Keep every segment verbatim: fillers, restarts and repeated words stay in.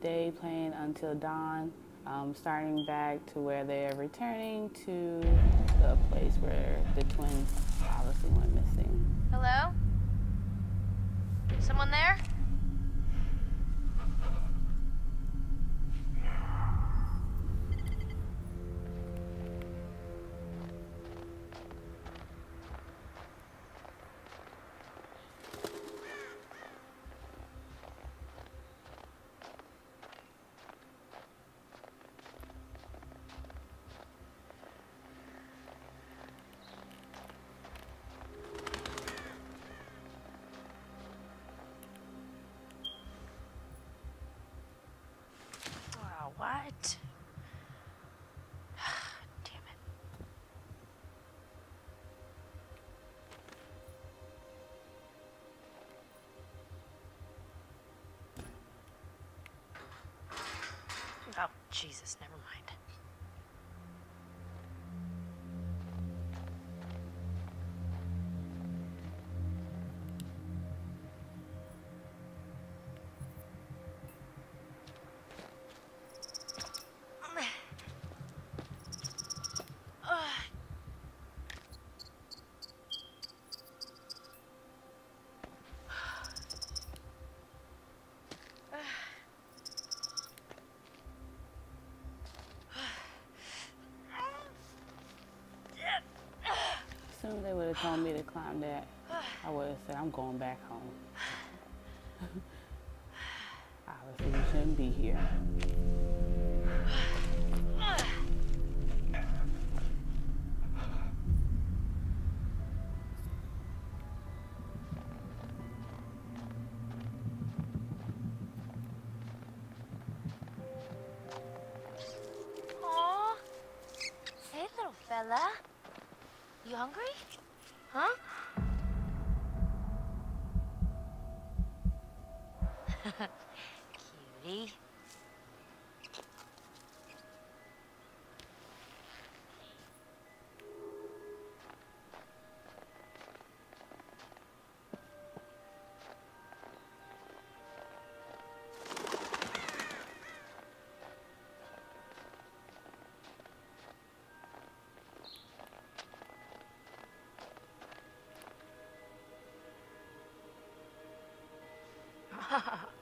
day playing until dawn, um, starting back to where they're returning to the place where the twins obviously went missing. Hello? Someone there? What? Damn it. Oh, Jesus, never mind. As soon as they would have told me to climb that, I would have said, I'm going back home. Obviously, we shouldn't be here. Aw. Hey, little fella. You hungry? Huh? Cutie.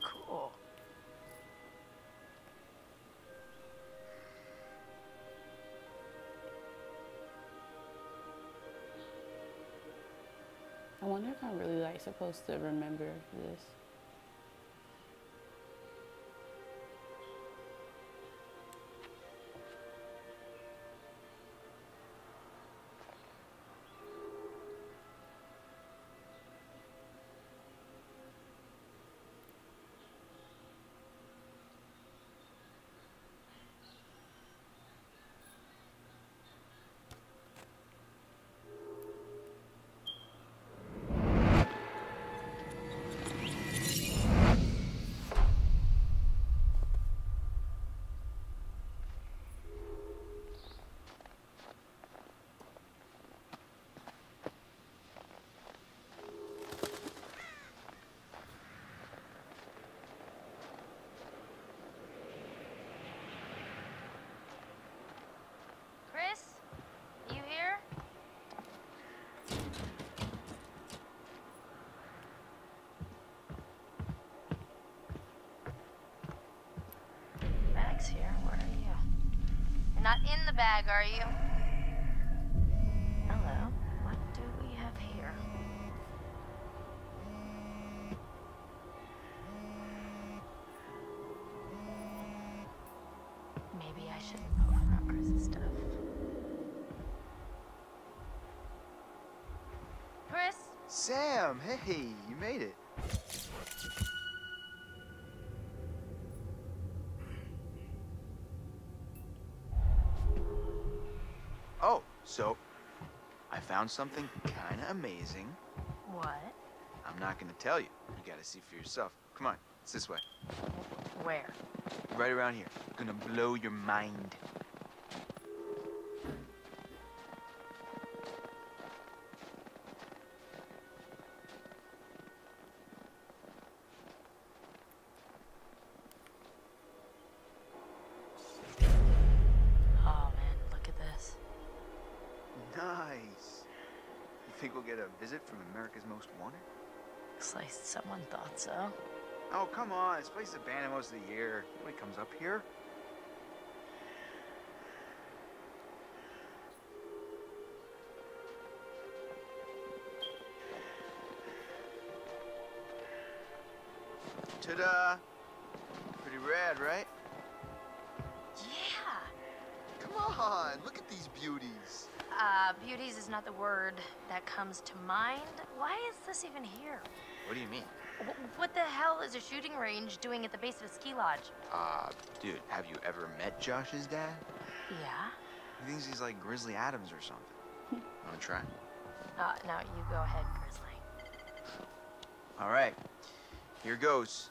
Cool. I wonder if I'm really like supposed to remember this. Here, where are you? You're not in the bag, are you? Hello, what do we have here? Maybe I shouldn't open up Chris's stuff. Chris? Sam, hey, you made it. So, I found something kind of amazing. What? I'm not gonna tell you. You gotta see for yourself. Come on, it's this way. Where? Right around here. Gonna blow your mind. Think we'll get a visit from America's Most Wanted? Looks like someone thought so. Oh, come on. This place is abandoned most of the year. Nobody comes up here. Ta-da! Pretty rad, right? Yeah! Come on, look at these beauties. Uh, beauties is not the word that comes to mind. Why is this even here? What do you mean? W what the hell is a shooting range doing at the base of a ski lodge? Uh, dude, have you ever met Josh's dad? Yeah. He thinks he's like Grizzly Adams or something. Wanna try? Uh, no, you go ahead, Grizzly. All right. Here goes.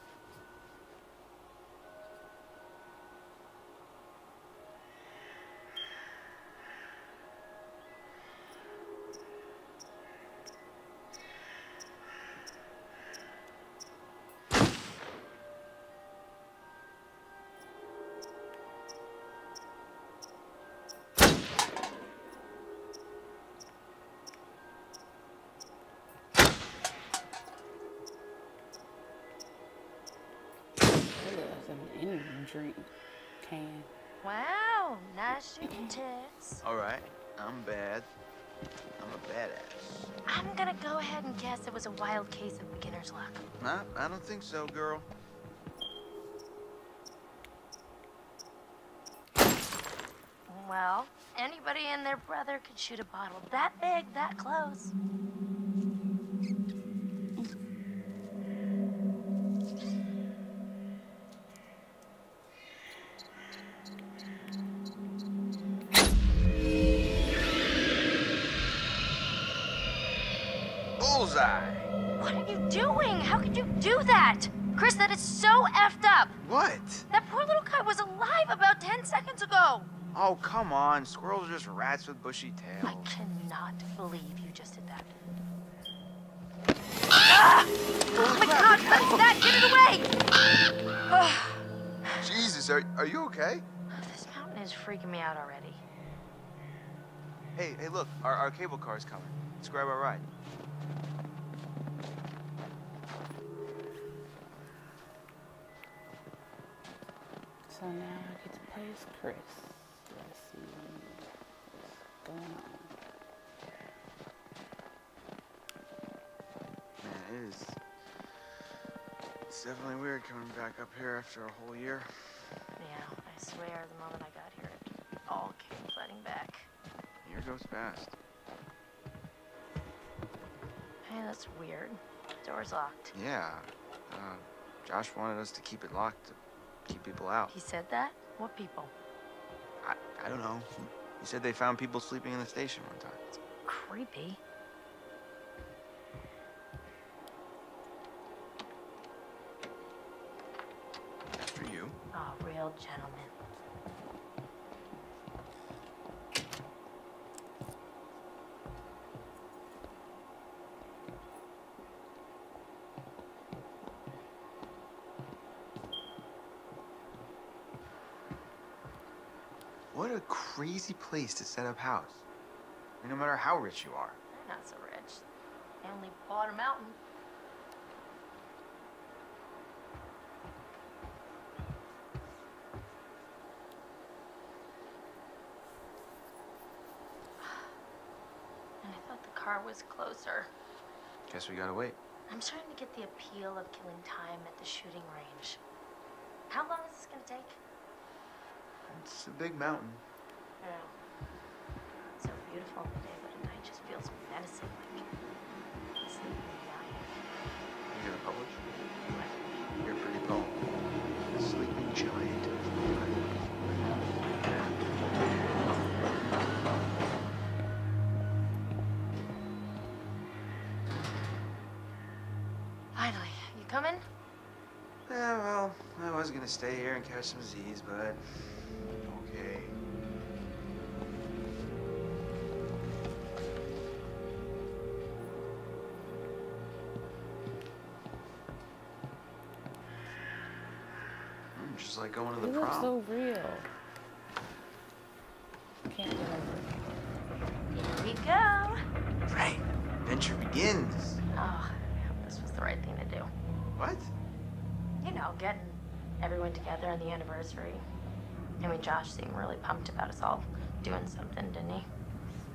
Drink can. Wow, nice shooting, Tess. All right, I'm bad. I'm a badass. I'm gonna go ahead and guess it was a wild case of beginner's luck. Nah, I don't think so, girl. Well, anybody and their brother could shoot a bottle that big, that close. What are you doing? How could you do that? Chris, that is so effed up. What? That poor little guy was alive about ten seconds ago. Oh, come on. Squirrels are just rats with bushy tails. I cannot believe you just did that. Ah! Oh my God, what is that? Get it away! Oh. Jesus, are, are you okay? This mountain is freaking me out already. Hey, hey, look, our, our cable car's coming. Let's grab our ride. So now I get to play as Chris. Let's see what's going on. Man, it is. It's definitely weird coming back up here after a whole year. Yeah, I swear the moment I got here, it all came flooding back. The year goes fast. Hey, that's weird. The door's locked. Yeah. Uh, Josh wanted us to keep it locked. Keep people out. He said that? What people? I, I don't know. He said they found people sleeping in the station one time. It's creepy. After you. Oh, real gentleman. What a crazy place to set up house. I mean, no matter how rich you are. They're not so rich. They only bought a mountain. And I thought the car was closer. Guess we gotta wait. I'm starting to get the appeal of killing time at the shooting range. How long is this gonna take? It's a big mountain. Yeah. It's so beautiful in the day, but at night just feels menacing, like sleeping in the eye. You gonna publish? What? You're pretty poem. The sleeping giant of the island. Finally, you coming? Yeah, well, I was gonna stay here and catch some Z's, but. Okay. I'm just like going to the prom. It looks so real. Can't get over it. Here we go. Right. adventure begins. Oh, this was the right thing to do. What? You know, getting everyone together on the anniversary. I mean, Josh seemed really pumped about us all doing something, didn't he?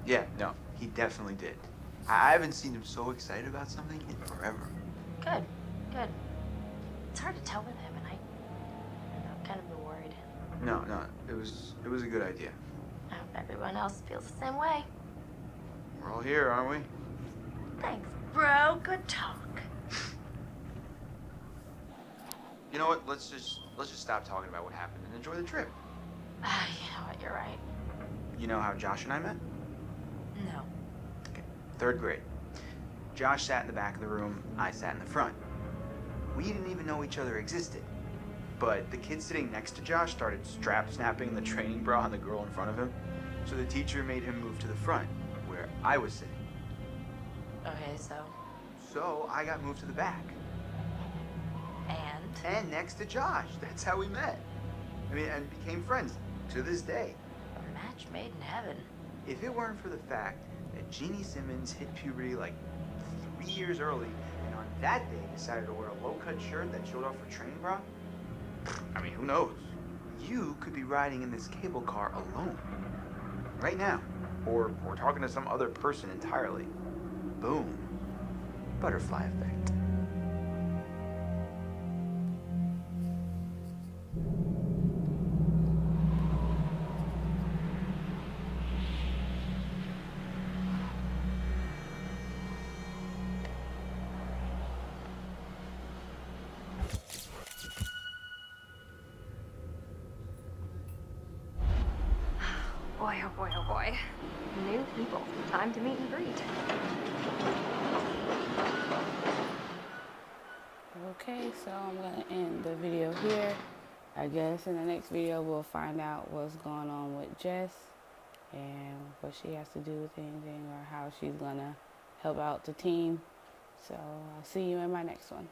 Yeah, no, he definitely did. I, I haven't seen him so excited about something in forever. Good, good. It's hard to tell with him, and I, I don't know, I've kind of been worried. No, no, it was, it was a good idea. I hope everyone else feels the same way. We're all here, aren't we? Thanks, bro. Good talk. You know what? Let's just let's just stop talking about what happened and enjoy the trip. Ah, uh, you know what? You're right. You know how Josh and I met? No. Okay. Third grade. Josh sat in the back of the room. I sat in the front. We didn't even know each other existed. But the kid sitting next to Josh started strap snapping the training bra on the girl in front of him. So the teacher made him move to the front, where I was sitting. Okay, so? So I got moved to the back. And? And next to Josh. That's how we met. I mean, and became friends to this day. A match made in heaven. If it weren't for the fact that Jeannie Simmons hit puberty like three years early, and on that day decided to wear a low-cut shirt that showed off her training bra, I mean, who knows? You could be riding in this cable car alone. Right now. Or, or talking to some other person entirely. Boom. Butterfly effect. Boy, oh boy, oh boy. New people. Time to meet and greet. Okay, so I'm gonna end the video here. I guess in the next video we'll find out what's going on with Jess and what she has to do with anything or how she's gonna help out the team. So I'll see you in my next one.